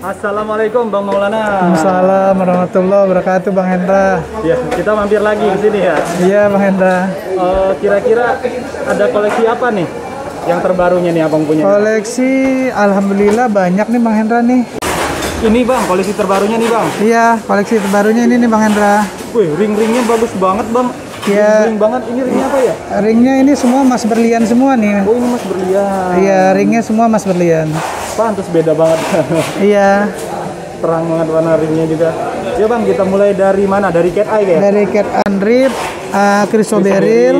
Assalamualaikum Bang Maulana. Assalamualaikum warahmatullahi wabarakatuh Bang Hendra. Ya, kita mampir lagi ke sini ya. Iya Bang Hendra. Kira-kira ada koleksi apa nih yang terbarunya nih Abang punya? Koleksi alhamdulillah banyak nih Bang Hendra nih. Ini Bang, koleksi terbarunya nih Bang. Iya, koleksi terbarunya ini nih Bang Hendra. Wih, ring-ringnya bagus banget Bang. Ya, ring banget. Ini ringnya apa ya? Ringnya ini semua emas berlian semua nih. Oh, ini emas berlian. Iya, ringnya semua emas berlian. Pantes beda banget. Iya. Terang banget warna ringnya juga. Ya Bang, kita mulai dari mana? Dari Cat Eye ya? Dari Cat Unrip, Crisoberyl.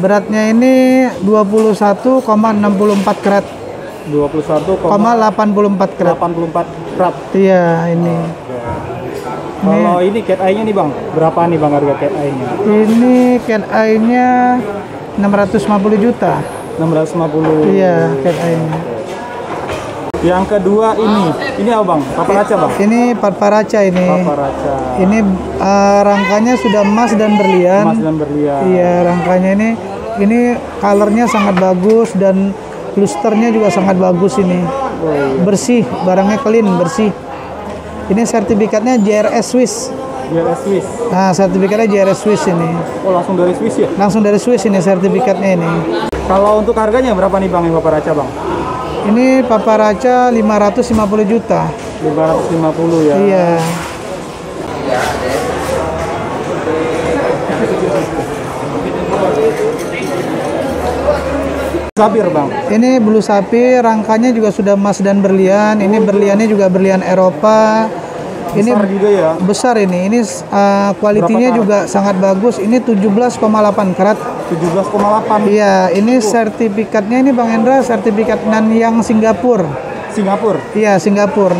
Beratnya ini 21,64 karat. 21,84 karat. 84 karat. Iya, ini. Kalau ini Cat Eye-nya nih Bang, berapa nih Bang harga Cat Eye-nya? Ini Cat Eye-nya 650 juta. 650. Iya, Cat Eye-nya. Yang kedua ini apa Bang? Paparaca Bang? Ini Paparaca ini. Paparaca. Ini rangkanya sudah emas dan berlian. Emas dan berlian. Iya, rangkanya ini colornya sangat bagus dan lusternya juga sangat bagus ini. Oh, iya. Bersih, barangnya clean, bersih. Ini sertifikatnya JRS Swiss. JRS Swiss. Nah, sertifikatnya JRS Swiss ini. Oh, langsung dari Swiss ya? Langsung dari Swiss ini sertifikatnya ini. Kalau untuk harganya berapa nih Bang, ini Paparaca Bang? Ini Paparaca 550 juta. 550 ya? Iya. Sapir Bang. Ini bulu sapir, rangkanya juga sudah emas dan berlian. Ini berliannya juga berlian Eropa. Ini besar juga ya. Besar ini. Ini kualitinya juga sangat bagus. Ini 17,8 karat. 17,8. Iya, ini sertifikatnya ini Bang Hendra, sertifikat Nanyang Singapura. Singapura. Iya, Singapura.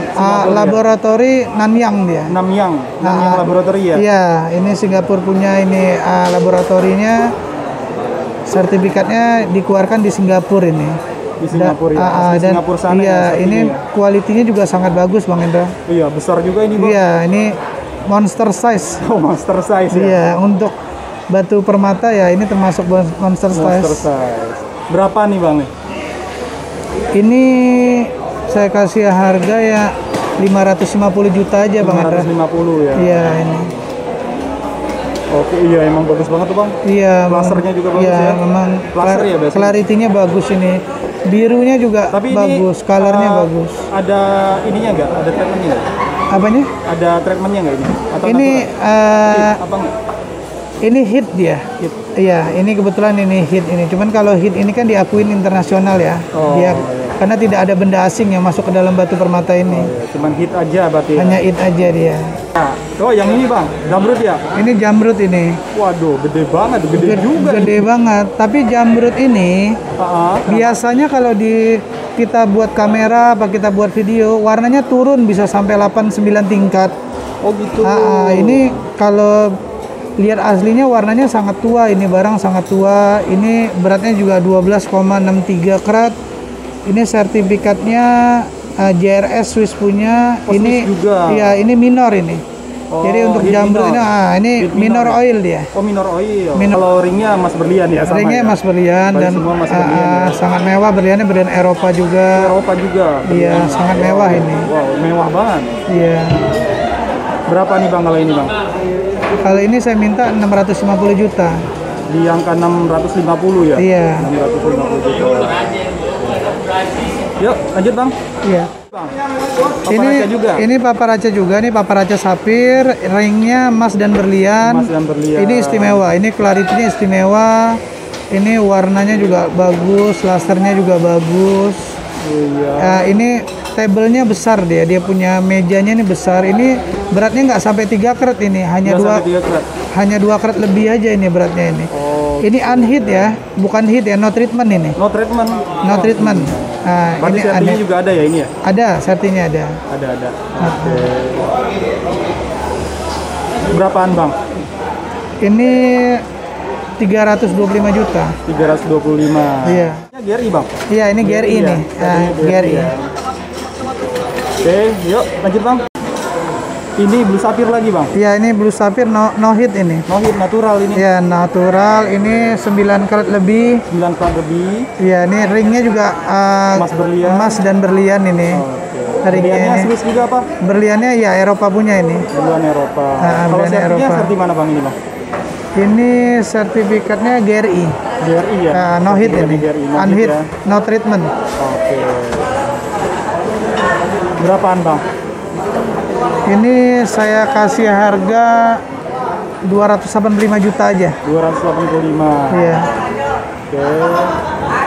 Laboratori ya? Nanyang dia. Nanyang. Nanyang laboratori ya. Iya, ini Singapura punya ini laboratorinya. Sertifikatnya dikeluarkan di Singapura ini. Di Singapura ya. Dan Singapura sana. Iya, ini kualitinya juga sangat bagus Bang Hendra. Iya, besar juga ini Bang. Iya, ini monster size. Oh, monster size ya. Iya, untuk batu permata ya ini termasuk monster size. Berapa nih Bang? Ini saya kasih harga ya 550 juta aja Bang Hendra. 550 ya. Iya, ini. Oke, iya emang bagus banget tuh Bang. Iya, lasernya juga bagus ya. Iya, memang laser ya biasanya. Clarity-nya bagus ini. Birunya juga tapi bagus, color-nya bagus. Ada ininya enggak? Ada treatment-nya? Apanya? Ada treatment-nya enggak ini? Atau ini apa enggak? Ini hit dia. Hit. Iya, ini kebetulan ini hit ini. Cuman kalau hit ini kan diakuin internasional ya. Oh, dia iya. Karena tidak ada benda asing yang masuk ke dalam batu permata ini. Oh, iya. Cuman hit aja berarti. Hanya hit aja dia. Nah, oh yang ini Bang, jamrut ya? Ini jamrut ini. Waduh, gede banget, gede juga. Banget. Tapi jamrut ini biasanya kalau kita buat kamera apa kita buat video, warnanya turun bisa sampai 8-9 tingkat. Oh gitu. Ini kalau lihat aslinya warnanya sangat tua, ini barang sangat tua. Ini beratnya juga 12,63 karat. Ini sertifikatnya JRS Swiss punya. Oh, ini Swiss juga. Iya, ini minor ini. Oh, jadi untuk jamrut ini minor oil dia. Oh, minor oil. Kalau ringnya emas berlian ya sama. Ringnya emas berlian dan sangat mewah, berliannya berlian Eropa juga. Eropa juga. Iya, sangat mewah ini. Wow, mewah banget. Iya. Berapa nih Bang kalau ini Bang? Kalau ini saya minta 650 juta. Di angka 650 ya? Iya. 650 juta. Yuk, lanjut Bang. Iya. Bang, ini Paparaca juga nih, Paparaca sapir, ringnya emas dan berlian. Emas dan berlian. Ini istimewa, ini clarity-nya istimewa. Ini warnanya juga bagus, lasernya juga bagus. Iya. Ini table-nya besar dia, punya mejanya ini besar. Ini beratnya nggak sampai 3 karat ini, hanya 2 karat lebih aja ini beratnya ini. Oh. Ini unheat ya, bukan heat ya, no treatment ini. No treatment. No treatment. Nah, berarti sertinya juga ada ya ini ya? Ada, sertinya ada. Ada. Oke. Berapaan Bang? Ini 325 juta. 325. Iya. Ini GRI Bang? Iya, ini GRI ini. GRI. Oke, yuk lanjut Bang. Ini blue sapir lagi Bang? Iya, ini blue sapir no hit ini. No hit, natural ini? Iya, natural. Ini 9 karat lebih. 9 karat lebih. Iya, ini ringnya juga emas dan berlian ini. Oh, okay. Hari Berliannya ini. Swiss juga apa? Berliannya ya Eropa punya ini. Berlian Eropa. Kalau sertifikatnya serti mana Bang ini Bang? Ini sertifikatnya GRI. GRI ya? No hit ini. GRI, no unhit, ya. No treatment. Oke. Berapaan Bang? Ini saya kasih harga 285 juta aja. 285. Iya. Oke.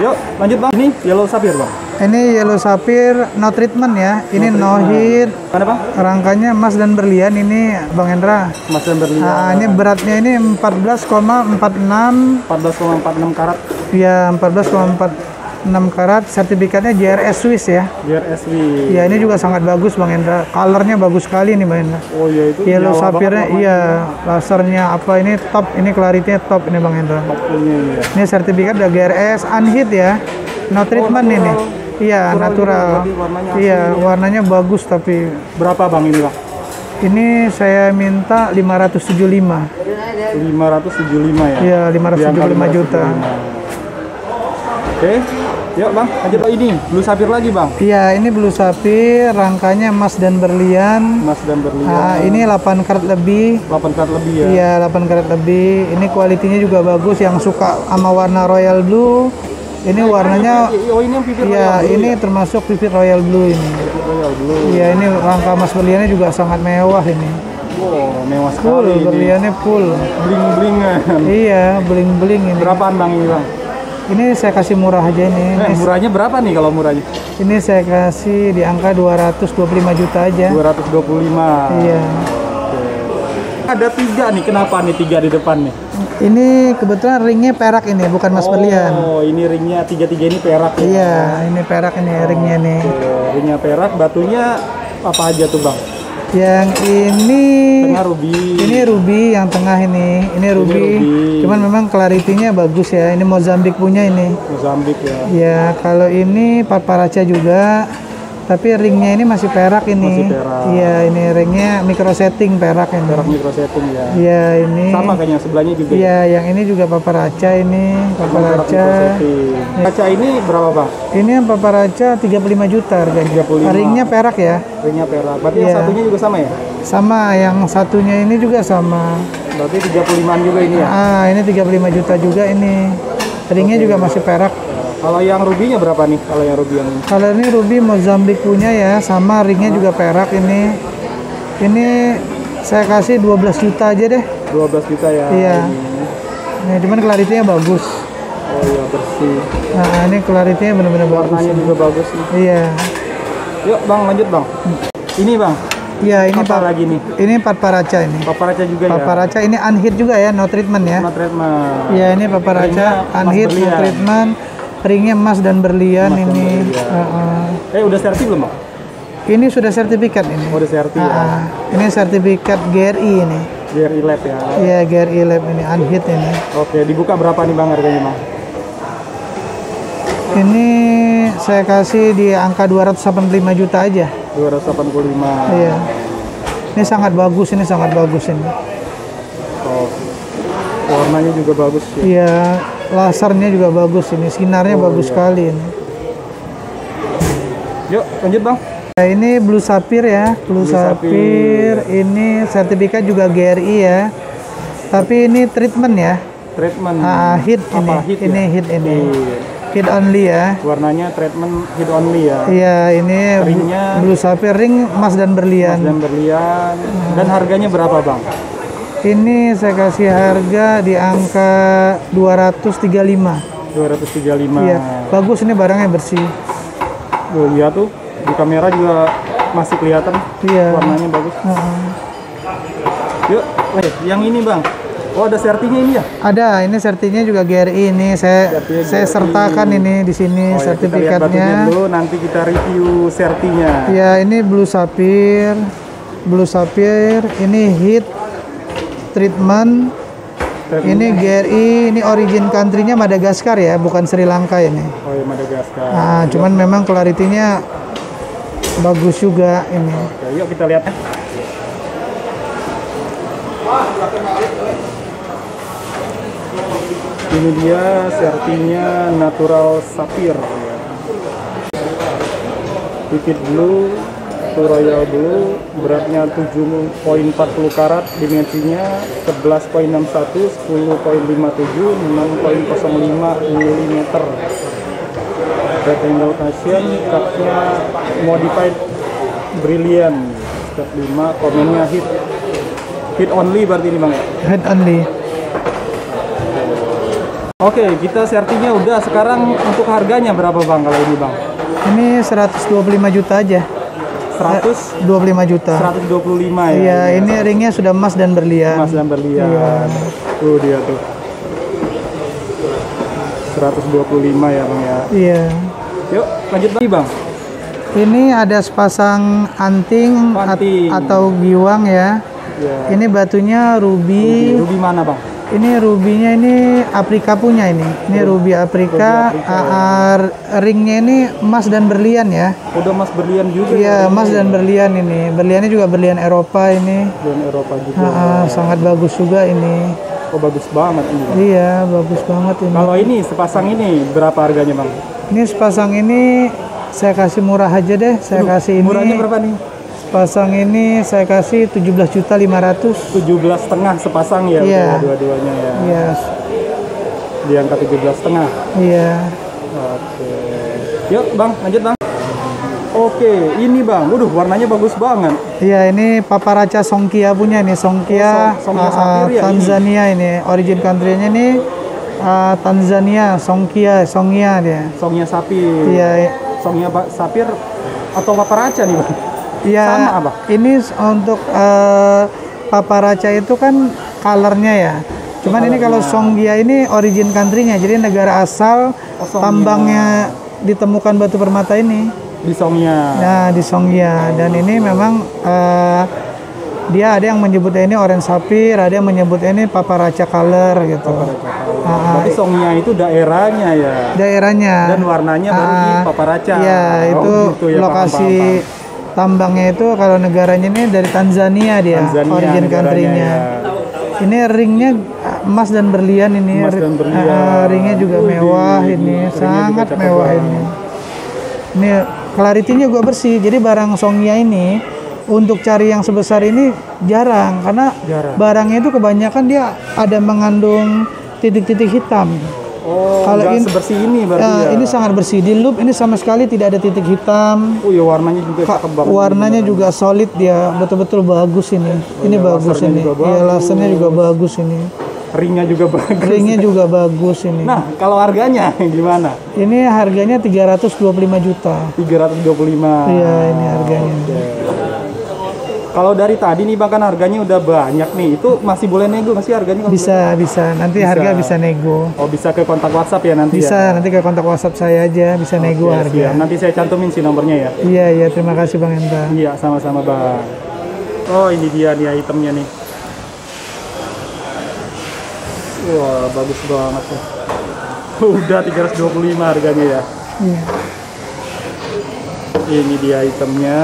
Yuk, lanjut Bang. Ini yellow sapphire Bang. Ini yellow sapphire no treatment ya. Ini no, no hit. Mana Bang? Rangkanya emas dan berlian ini Bang Hendra. Emas dan berlian. Nah, ini beratnya ini 14,46. 14,46 karat. Iya, 14,46 karat. Sertifikatnya JRS Swiss ya. JRS Swiss. Iya, ini juga sangat bagus Bang Hendra. Colornya bagus sekali nih Bang Hendra. Oh iya itu. Yellow sapphire-nya iya, lasernya apa ini top, ini clarity-nya top ini Bang Hendra. Ini, ya. Ini sertifikat dari GRS unhit ya. No treatment oh, ini. Iya, natural. Iya, warnanya bagus tapi berapa Bang ini, Bang? Ini saya minta 575. 575 ya? Iya, 575 juta. 575. Oke. Yuk, Bang. Lanjut ini, blue sapphire lagi, Bang. Iya, ini blue sapphire, rangkanya emas dan berlian. Emas dan berlian. Nah, ini 8 karat lebih. 8 karat lebih ya. Iya, 8 karat lebih. Ini kualitinya juga bagus yang suka sama warna royal blue. Ini warnanya, oh, ini ya, ini ya? Termasuk pipit royal blue ini. Iya, ini rangka emas berliannya juga sangat mewah ini. Wow, mewah sekali. Full, berliannya full. Bling-blingan. Iya, bling-bling ini. Berapaan Bang ini Bang? Ini saya kasih murah aja nih. Ini murahnya berapa nih kalau murahnya? Ini saya kasih di angka 225 juta aja. 225. Iya. Ada 3 nih, kenapa nih 3 di depan nih? Ini kebetulan ringnya perak ini, bukan mas berlian. Oh, ini ringnya 3-3 ini perak. Iya, ya? Ini perak ini oh, ringnya nih. Okay. Ringnya perak, batunya apa aja tuh Bang? Yang ini tengah ruby. Ini ruby yang tengah ini. Ini ruby. Cuman memang clarity-nya bagus ya. Ini Mozambik punya ini. Mozambik ya. Ya, kalau ini Paparaca juga. Tapi ringnya ini masih perak ini. Iya, ini ringnya micro setting perak ini. Perak micro setting ya. Iya, ini. Sama kayaknya sebelahnya juga. Iya, ya? Yang ini juga paparaca ini, paparaca. Paparaca ini berapa Bang? Ini yang paparaca 35 juta harganya. 35. Ringnya perak ya. Ringnya perak. Berarti ya. Yang satunya juga sama ya? Sama, yang satunya ini juga sama. Berarti 35-an juga ini ya? Ah, ini 35 juta juga ini. Ringnya okay. Juga masih perak. Kalau yang rubinya berapa nih? Kalau yang rubi yang ini? Kalau ini rubi Mozambik punya ya, sama ringnya juga perak ini. Ini saya kasih 12 juta aja deh. 12 juta ya? Iya. Ini cuman clarity-nya bagus. Oh iya, bersih. Nah, ini clarity-nya benar-benar bagus. Warnanya juga bagus nih. Iya. Yuk Bang, lanjut Bang. Ini Bang? Iya, ini apa lagi nih? Ini paparaca ini. Paparaca juga paparaca ya? Paparaca ini unhit juga ya, no treatment ya? No treatment. Iya, ini paparaca unhit, no treatment. Ringnya emas dan berlian emas ini. Dan berlian. Udah sertifikat belum Bang? Ini sudah sertifikat ini. Oh, udah sertifikat. Ini sertifikat GRI ini. GRI Lab ya. Iya, GRI Lab ini unhit ini. Oke, dibuka berapa nih Bang harganya Bang? Ini saya kasih di angka 285 juta aja. 285. Iya. Ini sangat bagus, ini sangat bagus ini. Oh. Warnanya juga bagus ya. Iya. Lasernya juga bagus ini, sinarnya bagus iya. Sekali ini. Yuk lanjut Bang. Nah, ini blue sapphire ya, blue sapphire. Ini sertifikat juga GRI ya. Tapi ini treatment ya. Treatment. Hit ini. Hit ini ya? Hit ini. Iya. Hit only ya. Warnanya treatment hit only ya. Iya ini. Ringnya. Blue sapphire ring emas dan berlian. Emas dan berlian. Dan harganya berapa Bang? Ini saya kasih harga di angka 235. 235. Iya, bagus ini barangnya bersih. Oh iya tuh, di kamera juga masih kelihatan. Iya. Warnanya bagus. Yuk, yang ini Bang. Oh ada sertinya ini ya? Ada, ini sertinya juga GRI ini. Saya sertakan ini di sini sertifikatnya. Dulu, nanti kita review sertinya. Iya, ini blue sapphire, ini hit. Treatment. Ini GRI, ini origin country-nya Madagaskar ya, bukan Sri Lanka ini. Oh iya, Madagaskar. Nah, cuman memang clarity-nya bagus juga ini. Oke, yuk kita lihat. Ini dia sertinya natural sapphire. Pipit blue, satu royal blue beratnya 7.40 karat, dimensinya 11.61, 10.57, 6.05 mm. Rectangle Asian, cupnya modified Berlian, cup 5, komennya hit. Hit only berarti ini Bang ya? Hit only. Oke, kita sertinya udah. Sekarang untuk harganya berapa Bang kalau ini Bang? Ini 125 juta aja. 125 juta. 125 ya. Iya, ini ringnya sudah emas dan berlian. Emas dan berlian. Iya. Tuh dia tuh. 125 ya Bang ya. Iya. Yuk, lanjut lagi Bang. Ini ada sepasang anting, atau giwang ya. Yeah. Ini batunya ruby. Ruby mana Bang? Ini rubinya ini Afrika punya ini. Ini ruby Afrika, ringnya ini emas dan berlian ya. Udah emas berlian juga. Iya, emas dan berlian ini. Berliannya juga berlian Eropa ini. Berlian Eropa juga. Sangat bagus juga ini. Oh, bagus banget ini Bang. Iya, bagus banget ini. Kalau ini sepasang ini berapa harganya Bang? Ini sepasang ini saya kasih murah aja deh. Saya kasih ini. Murahnya berapa nih? Sepasang ini saya kasih 17.500. 17,5 sepasang ya, yeah. Dua-duanya ya. Iya. Yes. Di angka 17,5. Iya. Yeah. Oke. Yuk Bang, lanjut Bang. Oke, ini Bang. Waduh, warnanya bagus banget. Iya, ini Paparaca Songkia punya ini. Songkia, Tanzania ini. Origin country-nya ini Tanzania, Songkia, Songea dia. Songea sapir. Iya. Yeah. Songea sapir atau Paparaca nih Bang? Ya, ini untuk Paparaca itu kan colornya ya. Cuman ini kalau Songea ini origin country-nya, jadi negara asal tambangnya ditemukan batu permata ini. Di Songea. Nah, di Songea. Dan ini memang dia ada yang menyebutnya ini orange sapphire, ada yang menyebutnya ini Paparaca color gitu. Tapi Songea itu daerahnya ya. Daerahnya. Dan warnanya baru di Paparaca. Iya, itu lokasi. Tambangnya itu kalau negaranya ini dari Tanzania dia, origin country-nya. Ini ringnya emas dan berlian ini. Emas dan berlian. Ringnya juga mewah ini, sangat mewah ini. Ini clarity-nya juga bersih. Jadi barang Songea ini untuk cari yang sebesar ini jarang karena barangnya itu kebanyakan dia ada mengandung titik-titik hitam. Oh, kalau ini sebersih ini berarti ya. Ini sangat bersih. Di loop ini sama sekali tidak ada titik hitam. Oh ya, warnanya juga cakep banget. Warnanya juga solid dia, betul-betul bagus ini. Oh, ini ya, bagus ini. Iya, lasernya juga bagus ini. Ringnya juga bagus. Ringnya juga bagus ini. Nah, kalau harganya gimana? Ini harganya 325 juta. 325. Iya, ini harganya. Okay. Kalau dari tadi nih bahkan harganya udah banyak nih, itu masih boleh nego masih harganya? Bisa, bisa. Nanti bisa. Harga bisa nego. Oh, bisa ke kontak WhatsApp ya nanti? Bisa, ya? Nanti ke kontak WhatsApp saya aja bisa nego harga. Siap. Nanti saya cantumin sih nomornya ya? Iya, iya. Terima kasih Bang Hendra. Iya, sama-sama Bang. Oh, ini dia nih itemnya nih. Wah, bagus banget ya. Udah 325 harganya ya? Iya. Ini dia itemnya.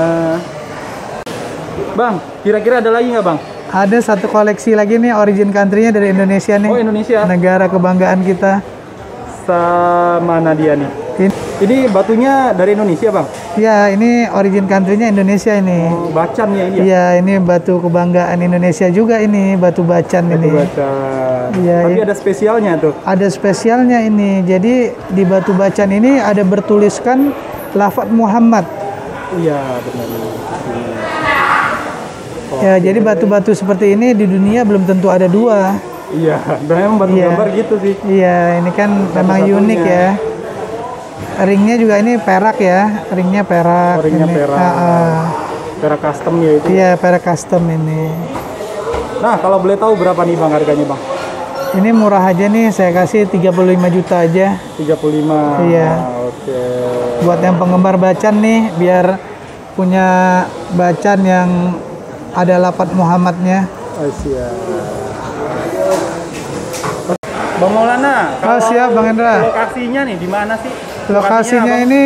Bang, kira-kira ada lagi nggak Bang? Ada satu koleksi lagi nih, origin country-nya dari Indonesia nih. Oh, Indonesia. Negara kebanggaan kita. Mana dia nih? Ini batunya dari Indonesia Bang? Iya, ini origin country-nya Indonesia ini. Oh, Bacan ya ini? Iya, ini batu kebanggaan Indonesia juga ini, batu Bacan ini. Batu Bacan. Ya, tapi ada spesialnya tuh? Ada spesialnya ini. Jadi di batu Bacan ini ada bertuliskan lafadz Muhammad. Iya, benar. Ya, jadi batu-batu seperti ini di dunia belum tentu ada dua. Iya, memang batu gambar gitu sih. Iya, ini kan memang unik ya. Ringnya juga ini perak ya, ringnya perak. Oh, ringnya ini. Perak. Perak custom ya itu. Iya, perak custom ini. Nah, kalau boleh tahu berapa nih Bang harganya Bang? Ini murah aja nih, saya kasih 35 juta aja. 35. Iya. Oke. Buat yang penggemar Bacan nih, biar punya Bacan yang ada lafadz Muhammadnya. Siap. Bang Maulana, siap Bang Hendra. Lokasinya nih di mana sih? Lokasinya ini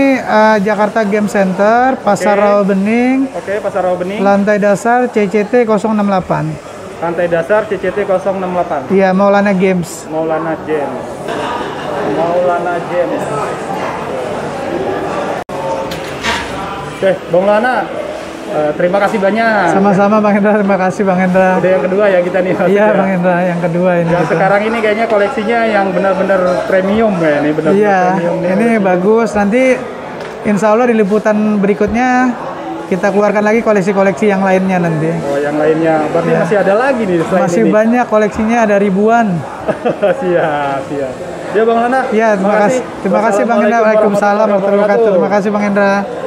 Jakarta Game Center, Pasar Rawabening. Oke, Pasar Rawabening. Lantai dasar CCT 068. Lantai dasar CCT 068. Iya, Maulana Gem's. Maulana Gem's. Maulana Gem's. Oke, Bang Maulana. Terima kasih banyak. Sama-sama Bang Hendra, terima kasih Bang Hendra. Udah yang kedua ya kita nih. Iya Bang Hendra, yang kedua ini. Yang sekarang ini kayaknya koleksinya yang benar-benar premium ya ini, benar-benar premium. Iya, ini bagus. Nanti insya Allah di liputan berikutnya kita keluarkan lagi koleksi-koleksi yang lainnya nanti. Oh, yang lainnya. Berarti masih ada lagi nih selain masih ini. Banyak koleksinya, ada ribuan. Siap, siap. Ya Bang Maulana. Ya, terima kasih Bang Hendra. Waalaikumsalam warahmatullahi wabarakatuh. Terima kasih Bang Hendra.